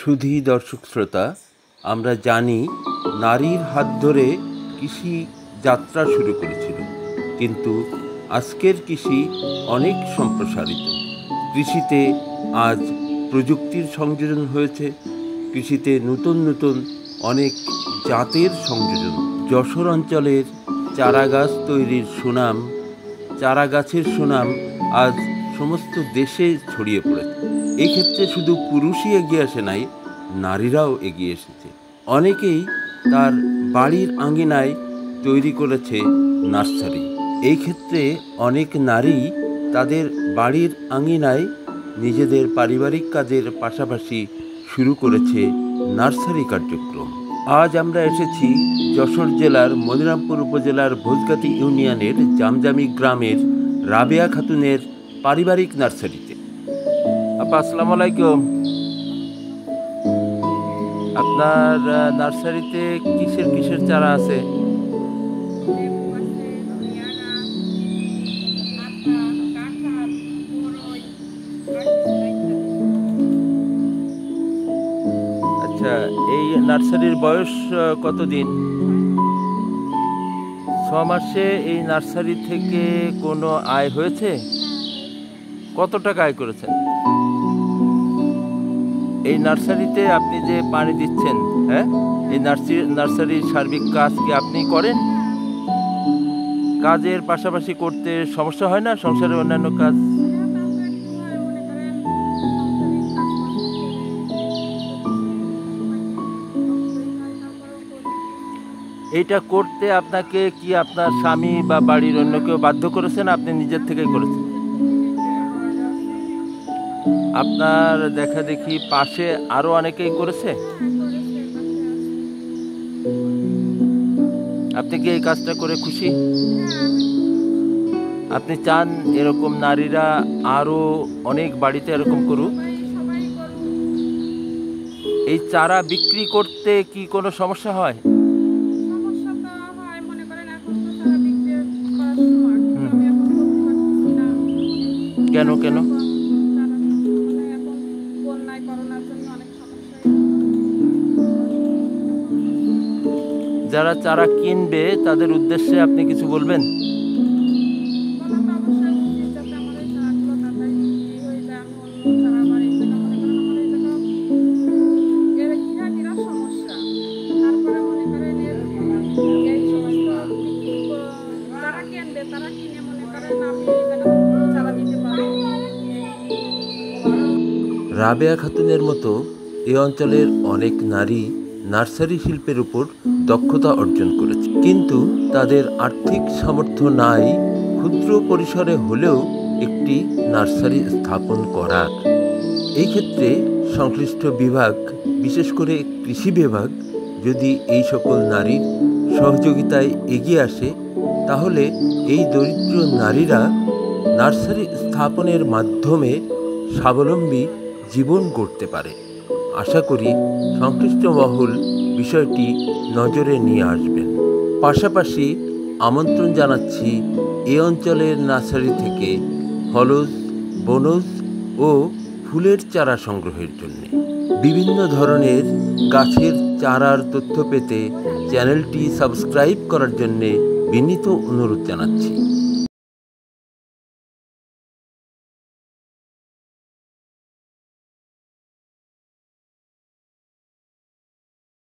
সুধী দর্শক শ্রোতা, আমরা জানি নারীর হাত ধরে কৃষি যাত্রা শুরু করেছিল, কিন্তু আজকের কৃষি অনেক সম্প্রসারিত। কৃষিতে আজ প্রযুক্তির সংযোজন হয়েছে, কৃষিতে নতুন নতুন অনেক জাতের সংযোজন। যশোর অঞ্চলের চারাগাছ তৈরির সুনাম, চারাগাছের সুনাম আজ সমস্ত দেশে ছড়িয়ে পড়েছে। এক্ষেত্রে শুধু পুরুষই এগিয়ে আসে নাই, নারীরাও এগিয়ে এসেছে। অনেকেই তার বাড়ির আঙিনায় তৈরি করেছে নার্সারি। এই ক্ষেত্রে অনেক নারী তাদের বাড়ির আঙিনায় নিজেদের পারিবারিক কাজের পাশাপাশি শুরু করেছে নার্সারি কার্যক্রম। আজ আমরা এসেছি যশোর জেলার মনিরামপুর উপজেলার ভোজগাতি ইউনিয়নের জামজামি গ্রামের রাবেয়া খাতুনের পারিবারিক নার্সারিতে। আপা, আসসালামু আলাইকুম। আপনার নার্সারিতে কিসের কিসের চারা আছে? আচ্ছা, এই নার্সারির বয়স কতদিন? 6 মাসে এই নার্সারি থেকে কোনো আয় হয়েছে? কত টাকা আয় করেছেন? এই নার্সারিতে আপনি যে পানি দিচ্ছেন, হ্যাঁ, এই নার্সারির সার্বিক কাজ কি আপনি করেন? কাজের পাশাপাশি করতে সমস্যা হয় না সংসারের অন্যান্য কাজ? এইটা করতে আপনাকে কি আপনার স্বামী বা বাড়ির অন্য কেউ বাধ্য করেছেন? আপনি নিজের থেকে করেছেন? আপনার দেখা দেখি পাশে আরো অনেকেই করেছে? আপনি কি এই কাজটা করে খুশি? আপনি চান এরকম নারীরা আরো অনেক বাড়িতে এরকম করুক? এই চারা বিক্রি করতে কি কোনো সমস্যা হয়? কেন কেন? যারা চারা কিনবে তাদের উদ্দেশ্যে আপনি কিছু বলবেন? রাবেয়া খাতুনের মতো এই অঞ্চলের অনেক নারী নার্সারি শিল্পের উপর দক্ষতা অর্জন করেছে, কিন্তু তাদের আর্থিক সামর্থ্য নাই ক্ষুদ্র পরিসরে হলেও একটি নার্সারি স্থাপন করার। এই ক্ষেত্রে সংশ্লিষ্ট বিভাগ, বিশেষ করে কৃষি বিভাগ, যদি এই সকল নারীর সহযোগিতায় এগিয়ে আসে, তাহলে এই দরিদ্র নারীরা নার্সারি স্থাপনের মাধ্যমে স্বাবলম্বী জীবন গড়তে পারে। আশা করি সংশ্লিষ্ট মহল বিষয়টি নজরে নিয়ে আসবেন। পাশাপাশি আমন্ত্রণ জানাচ্ছি এ অঞ্চলের নার্সারি থেকে ফলজ, বনজ ও ফুলের চারা সংগ্রহের জন্য। বিভিন্ন ধরনের গাছের চারার তথ্য পেতে চ্যানেলটি সাবস্ক্রাইব করার জন্য বিনীত অনুরোধ জানাচ্ছি।